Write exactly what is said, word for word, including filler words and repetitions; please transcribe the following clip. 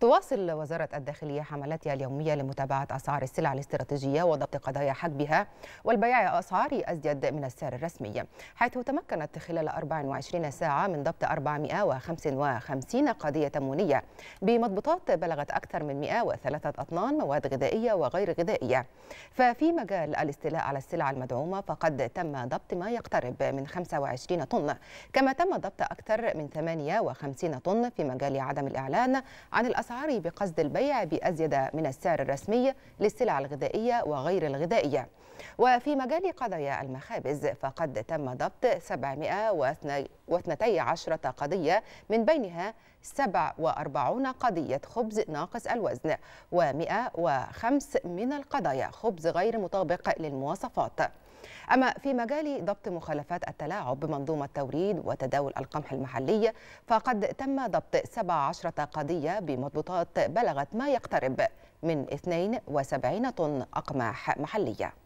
تواصل وزارة الداخلية حملاتها اليومية لمتابعة أسعار السلع الاستراتيجية وضبط قضايا حجبها والبيع أسعار أزيد من السعر الرسمي، حيث تمكنت خلال أربع وعشرين ساعة من ضبط أربعمئة وخمسة وخمسين قضية تموينية بمضبوطات بلغت أكثر من مئة وثلاثة أطنان مواد غذائية وغير غذائية. ففي مجال الاستيلاء على السلع المدعومة فقد تم ضبط ما يقترب من خمسة وعشرين طن، كما تم ضبط أكثر من ثمانية وخمسين طن في مجال عدم الإعلان عن الأسعار بقصد البيع بأزيد من السعر الرسمي للسلع الغذائية وغير الغذائية. وفي مجال قضايا المخابز فقد تم ضبط سبعمئة واثنتي عشرة قضية، من بينها سبع وأربعين قضية خبز ناقص الوزن ومئة وخمسة من القضايا خبز غير مطابق للمواصفات. أما في مجال ضبط مخالفات التلاعب بمنظومة توريد وتداول القمح المحلي فقد تم ضبط سبع عشرة قضية بمضبوطات بلغت ما يقترب من اثنين وسبعين طن أقماح محلية.